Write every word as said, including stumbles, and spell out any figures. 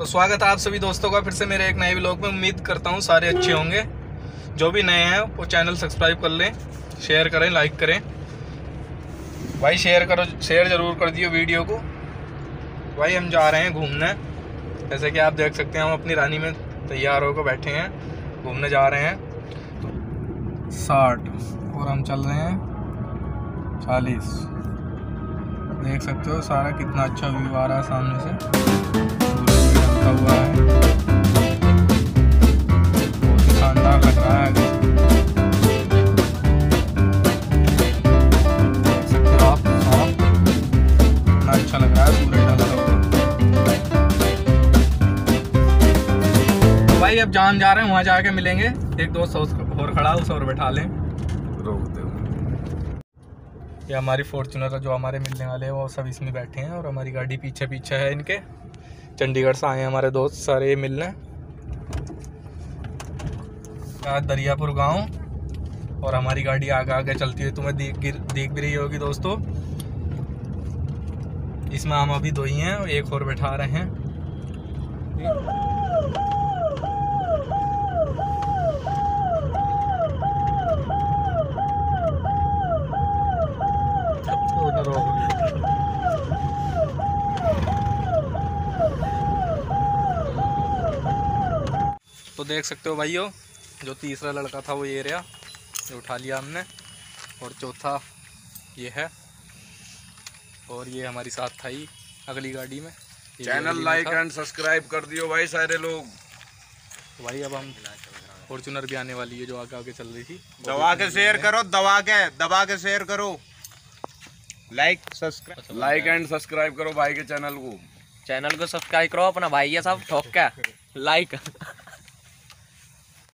तो स्वागत है आप सभी दोस्तों का फिर से मेरे एक नए व्लॉग में। उम्मीद करता हूँ सारे अच्छे होंगे। जो भी नए हैं वो चैनल सब्सक्राइब कर लें, शेयर करें, लाइक करें। भाई शेयर करो, शेयर ज़रूर कर दियो वीडियो को। भाई हम जा रहे हैं घूमने, जैसे कि आप देख सकते हैं हम अपनी रानी में तैयार होकर बैठे हैं, घूमने जा रहे हैं। तो साठ और हम चल रहे हैं चालीस, देख सकते हो सारा कितना अच्छा व्यू आ रहा है सामने से हुआ है। बहुत ही शानदार लग रहा है, देख सकते हो आप, कितना अच्छा लग रहा है पूरा ढल रहा। भाई अब जहाँ जा रहे हैं वहाँ जाके मिलेंगे। एक दोस्त और खड़ा, उस और बैठा लें। ये हमारी फॉर्चुनर जो हमारे मिलने वाले हैं वो सब इसमें बैठे हैं और हमारी गाड़ी पीछे पीछे है इनके। चंडीगढ़ से आए हैं हमारे दोस्त सारे ये मिलने। आज दरियापुर गांव और हमारी गाड़ी आगे आगे चलती है, तुम्हें देख देख भी रही होगी दोस्तों। इसमें हम अभी दो ही हैं और एक और बैठा रहे हैं। तो देख सकते हो भाइयों, जो तीसरा लड़का था वो ये रहा, ये उठा लिया हमने। और चौथा ये है और ये हमारी साथ था ही अगली गाड़ी में। चैनल लाइक एंड सब्सक्राइब कर दियो भाई सारे लोग। भाई अब हम फॉर्चुनर भी आने वाली है जो आगे आगे चल रही थी। दबा के शेयर करो, दबा के दबा के शेयर करो, like subscribe like and subscribe करो भाई के चैनल को। चैनल को सब्सक्राइब करो अपना भाई, ये सब ठोक के लाइक।